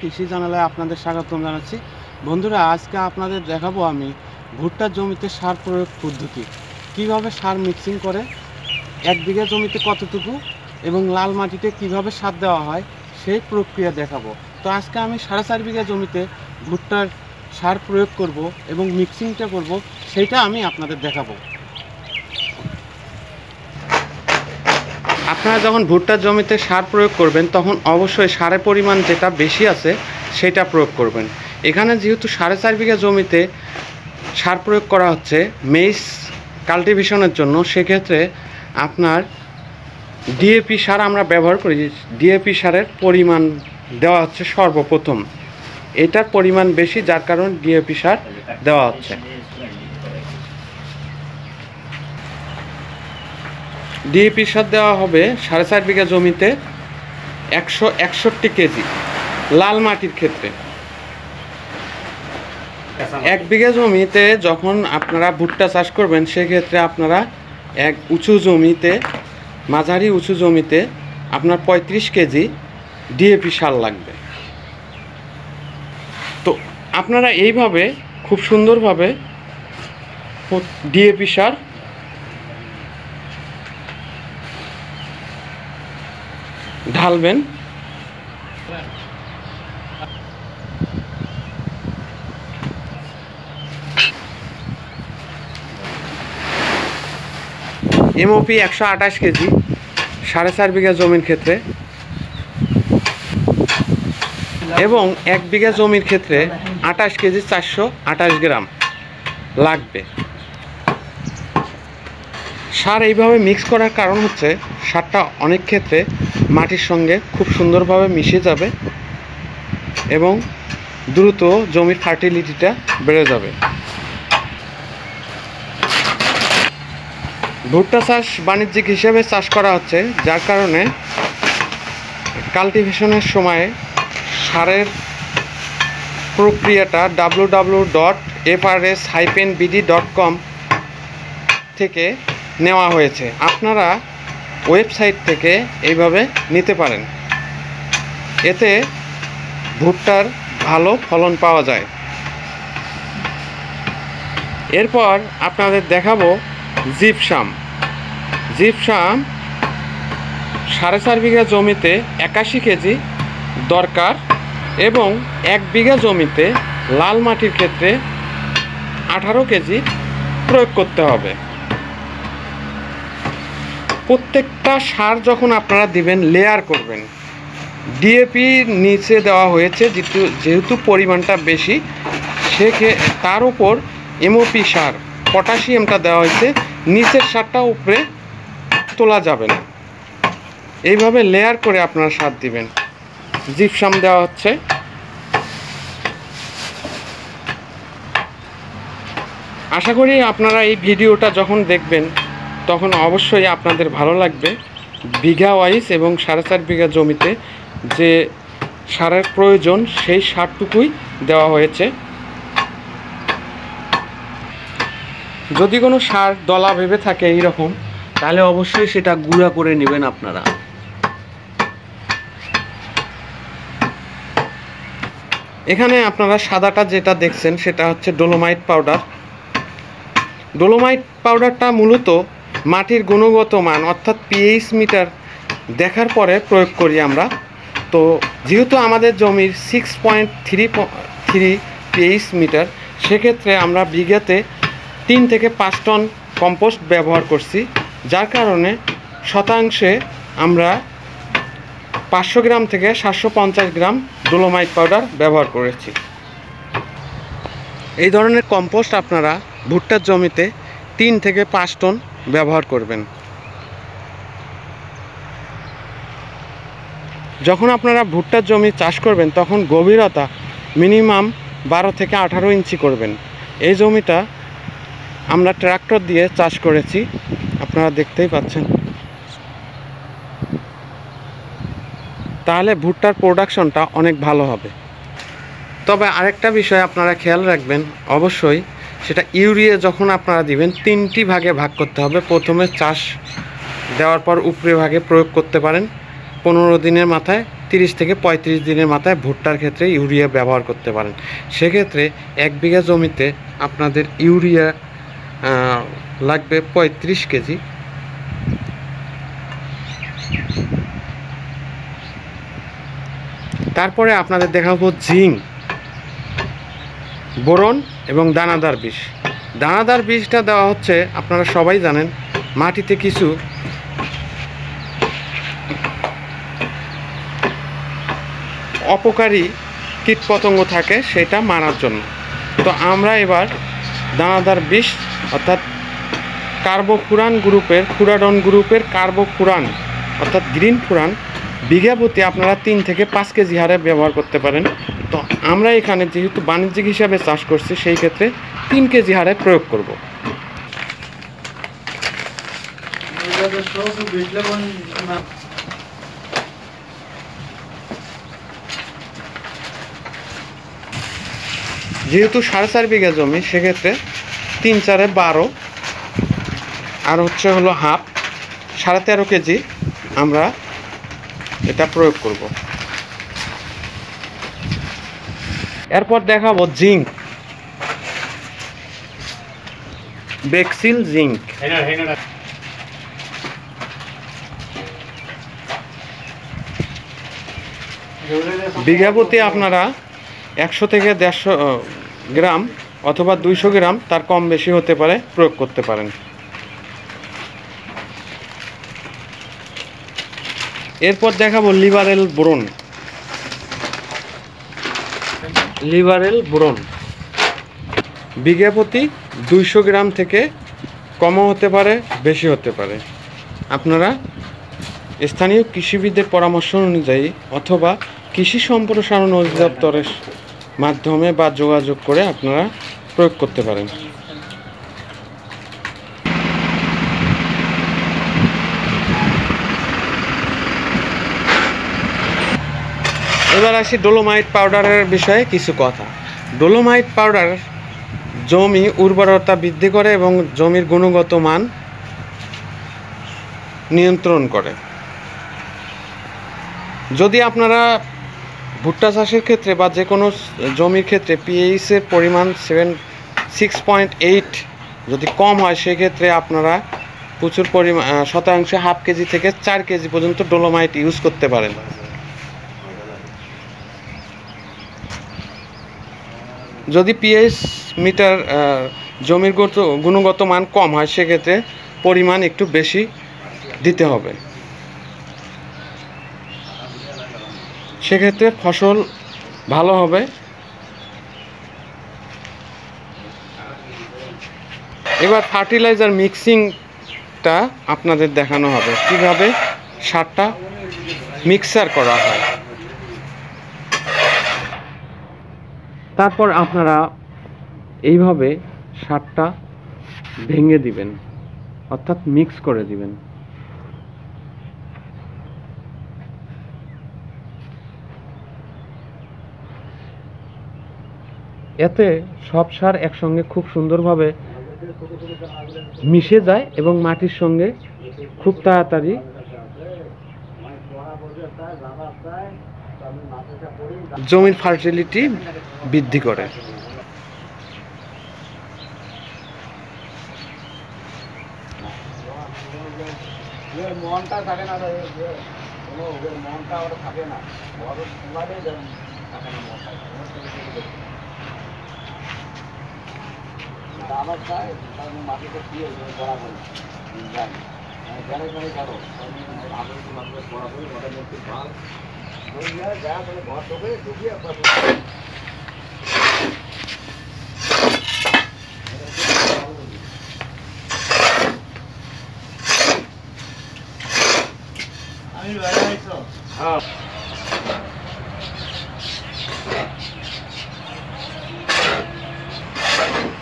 কৃষি জানালায় আপনাদের স্বাগতম জানাচ্ছি। বন্ধুরা, আজকে আপনাদের দেখাবো আমি ভুট্টার জমিতে সার প্রয়োগ পদ্ধতি, কিভাবে সার মিক্সিং করে, এক বিঘা জমিতে কতটুকু এবং লাল মাটিতে কিভাবে সার দেওয়া হয় সেই প্রক্রিয়া দেখাবো। তো আজকে আমি 4.5 বিঘা জমিতে ভুট্টার সার প্রয়োগ করব এবং মিক্সিংটা করব, সেটা আমি আপনাদের দেখাবো। আপনারা যখন ভুট্টার জমিতে সার প্রয়োগ করবেন তখন অবশ্যই সারের পরিমাণ যেটা বেশি আছে সেটা প্রয়োগ করবেন। এখানে যেহেতু 4.5 বিঘা জমিতে সার প্রয়োগ করা হচ্ছে মেইস কাল্টিভেশনের জন্য, সেক্ষেত্রে আপনার ডিএপি সার আমরা ব্যবহার করি। ডিএপি সারের পরিমাণ দেওয়া হচ্ছে সর্বপ্রথম, এটার পরিমাণ বেশি যার কারণে ডিএপি সার দেওয়া হচ্ছে। ডিএপি সার দেওয়া হবে 4.5 বিঘা জমিতে 161 কেজি লাল মাটির ক্ষেত্রে। এক বিঘা জমিতে যখন আপনারা ভুট্টা চাষ করবেন সেক্ষেত্রে আপনারা এক উঁচু জমিতে, মাঝারি উঁচু জমিতে আপনার 35 কেজি ডিএপি সার লাগবে। তো আপনারা এইভাবে খুব সুন্দরভাবে ডিএপি সার ঢালবেন। এমওপি 128 কেজি 4.5 বিঘা জমির ক্ষেত্রে এবং এক বিঘা জমির ক্ষেত্রে 28 কেজি 428 গ্রাম লাগবে। সার এইভাবে মিক্স করার কারণ হচ্ছে সারটা অনেক ক্ষেত্রে মাটির সঙ্গে খুব সুন্দরভাবে মিশে যাবে এবং দ্রুত জমির ফার্টিলিটিটা বেড়ে যাবে। ভুট্টা চাষ বাণিজ্যিক হিসেবে চাষ করা হচ্ছে, যার কারণে কাল্টিভেশনের সময়ে সারের প্রক্রিয়াটা www.frs-bd.com থেকে নেওয়া হয়েছে। আপনারা ওয়েবসাইট থেকে এইভাবে নিতে পারেন, এতে ভুট্টার ভালো ফলন পাওয়া যায়। এরপর আপনাদের দেখাবো জিপসাম। জিপসাম 4.5 বিঘা জমিতে 81 কেজি দরকার এবং এক বিঘা জমিতে লাল মাটির ক্ষেত্রে 18 কেজি প্রয়োগ করতে হবে। প্রত্যেকটা সার যখন আপনারা দিবেন লেয়ার করবেন। ডিএপি নিচে দেওয়া হয়েছে যেহেতু পরিমাণটা বেশি, তার উপর এমওপি সার পটাশিয়ামটা দেওয়া হয়েছে, নিচের সারটা উপরে তোলা যাবে না। এইভাবে লেয়ার করে আপনারা সার দিবেন। জিপসাম দেওয়া হচ্ছে। আশা করি আপনারা এই ভিডিওটা যখন দেখবেন তখন অবশ্যই আপনাদের ভালো লাগবে। বিঘা ওয়াইজ এবং 4.5 বিঘা জমিতে যে সারের প্রয়োজন সেই সারটুকুই দেওয়া হয়েছে। যদি কোনো সার দলা ভেবে থাকে এইরকম, তাহলে অবশ্যই সেটা গুঁড়া করে নেবেন আপনারা। এখানে আপনারা সাদাটা যেটা দেখছেন সেটা হচ্ছে ডোলোমাইট পাউডার। ডোলোমাইট পাউডারটা মূলত মাটির গুণগত মান অর্থাৎ পিএইচ মিটার দেখার পরে প্রয়োগ করি আমরা। তো যেহেতু আমাদের জমির 6.3 পিএইচ মিটার, সেক্ষেত্রে আমরা বিঘাতে 3 থেকে 5 টন কম্পোস্ট ব্যবহার করছি, যার কারণে শতাংশে আমরা 500 গ্রাম থেকে 750 গ্রাম ডোলোমাইট পাউডার ব্যবহার করেছি। এই ধরনের কম্পোস্ট আপনারা ভুট্টার জমিতে 3 থেকে 5 টন ব্যবহার করবেন। যখন আপনারা ভুট্টার জমি চাষ করবেন তখন গভীরতা মিনিমাম 12 থেকে 18 ইঞ্চি করবেন। এই জমিটা আমরা ট্রাক্টর দিয়ে চাষ করেছি, আপনারা দেখতেই পাচ্ছেন। তাহলে ভুট্টার প্রোডাকশনটা অনেক ভালো হবে। তবে আরেকটা বিষয় আপনারা খেয়াল রাখবেন অবশ্যই, সেটা ইউরিয়া যখন আপনারা দিবেন 3টি ভাগে ভাগ করতে হবে। প্রথমে চাষ দেওয়ার পর উপরে ভাগে প্রয়োগ করতে পারেন, पंद्रह दिन माथाय 30 থেকে 35 दिनेर माथाय भुट्टार क्षेत्रे यूरिया व्यवहार करते पारेन। से क्षेत्रे एक बीघा जमीते आपनादेर यूरिया लागबे 35 কেজি। तारपरे आपनादेर देखाबो जिंक, बोरोन एवं दानादार बीज। दानादार बीजटा देওয়া হচ্ছে আপনারা সবাই জানেন মাটিতে কিছু অপকারী কীটপতঙ্গ থাকে সেটা মারার জন্য। তো আমরা এবার দানাদার বিষ অর্থাৎ কার্বোফুরান গ্রুপের ফুরাডন গ্রুপের কার্বোফুরান অর্থাৎ গ্রিন ফুরান বিঘাপতি আপনারা 3 থেকে 5 কেজি হারে ব্যবহার করতে পারেন। তো আমরা এখানে যেহেতু বাণিজ্যিক হিসাবে চাষ করছি সেই ক্ষেত্রে 3 কেজি হারে প্রয়োগ করব। যেহেতু 4.5 বিঘা জমি সেক্ষেত্রে 3-4-12 আর হলো হাফ 13.5 কেজি আমরা এটা প্রয়োগ করব। এরপর দেখাবো জিঙ্ক, বেক্সিল জিঙ্ক। বিঘাপতি আপনারা 100 থেকে 150 গ্রাম অথবা 200 গ্রাম তার কম বেশি হতে পারে প্রয়োগ করতে পারেন। এরপর দেখাবো লিবারেল বোরন। লিবারেল বোরন বিঘাপতি 200 গ্রাম থেকে কমও হতে পারে বেশি হতে পারে। আপনারা স্থানীয় কৃষিবিদদের পরামর্শ অনুযায়ী অথবা কৃষি সম্প্রসারণ অধিদপ্তরের মাধ্যমে বা যোগাযোগ করে আপনারা প্রয়োগ করতে পারেন। এবার আসি ডোলোমাইট পাউডারের বিষয়ে কিছু কথা। ডোলোমাইট পাউডার জমি উর্বরতা বৃদ্ধি করে এবং জমির গুণগত মান নিয়ন্ত্রণ করে। যদি আপনারা ভুট্টা চাষের ক্ষেত্রে বা যে কোনো জমির ক্ষেত্রে পিএইচের পরিমাণ 6.8 যদি কম হয় সেক্ষেত্রে আপনারা প্রচুর পরিমাণ শতাংশে 0.5 কেজি থেকে 4 কেজি পর্যন্ত ডোলোমাইট ইউজ করতে পারেন। যদি পিএইচ মিটার জমির গুণগত মান কম হয় সেক্ষেত্রে পরিমাণ একটু বেশি দিতে হবে। সেক্ষেত্রে ফসল ভালো হবে। এবার ফার্টিলাইজার মিক্সিংটা আপনাদের দেখানো হবে কীভাবে সারটা মিক্সার করা হয়। তারপর আপনারা এইভাবে সারটা ভেঙে দিবেন অর্থাৎ মিক্স করে দিবেন। এতে সব সার একসঙ্গে খুব সুন্দরভাবে মিশে যায় এবং মাটির সঙ্গে খুব তাড়াতাড়ি জমির ফার্টিলিটি বৃদ্ধি করে।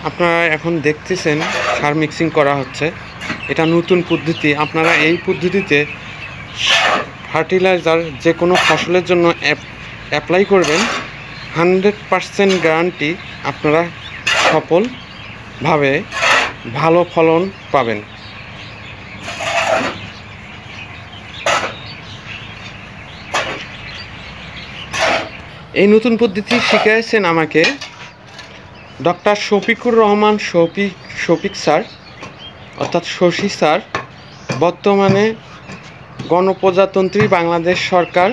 আপনারা এখন দেখতেছেন সার মিক্সিং করা হচ্ছে, এটা নতুন পদ্ধতি। আপনারা এই পদ্ধতিতে ফার্টিলাইজার যে কোনো ফসলের জন্য অ্যাপ্লাই করবেন 100% গ্যারান্টি আপনারা সফলভাবে ভালো ফলন পাবেন। এই নতুন পদ্ধতি শিখিয়েছেন আমাকে ডক্টর শফিকুর রহমান শফিক স্যার অর্থাৎ শশী স্যার। বর্তমানে গণপ্রজাতন্ত্রী বাংলাদেশ সরকার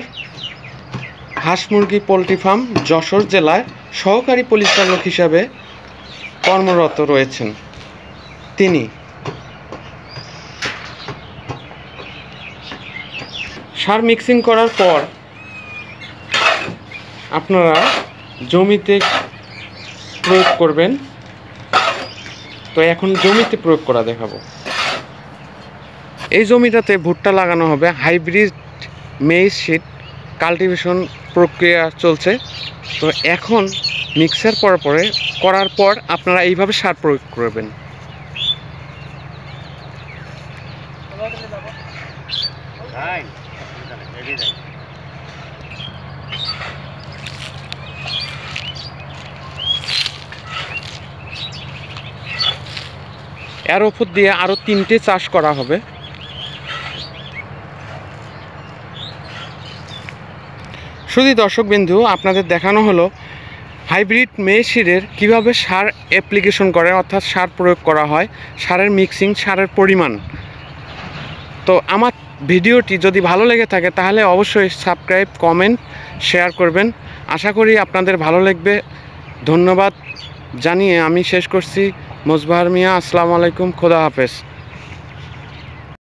হাঁস মুরগি পোলট্রি ফার্ম যশোর জেলায় সহকারী পরিচালক হিসাবে কর্মরত রয়েছেন। তিনি সার মিক্সিং করার পর আপনারা জমিতে প্রয়োগ করবেন, তো এখন জমিতে প্রয়োগ করা দেখাবো। এই জমিটাতে ভুট্টা লাগানো হবে, হাইব্রিড মেইজ শীট কাল্টিভেশন প্রক্রিয়া চলছে। তো এখন মিক্সার করার পর আপনারা এইভাবে সার প্রয়োগ করবেন। এর উপর দিয়ে আরও তিনটে চাষ করা হবে। শুধু দর্শকবিন্দু, আপনাদের দেখানো হলো হাইব্রিড মেশিনের কীভাবে সার অ্যাপ্লিকেশন করে, অর্থাৎ সার প্রয়োগ করা হয়, সারের মিক্সিং, সারের পরিমাণ। তো আমার ভিডিওটি যদি ভালো লেগে থাকে তাহলে অবশ্যই সাবস্ক্রাইব, কমেন্ট, শেয়ার করবেন। আশা করি আপনাদের ভালো লাগবে। ধন্যবাদ জানিয়ে আমি শেষ করছি। মোজবাহার মিয়া, আসসালামু আলাইকুম, খোদা হাফেজ।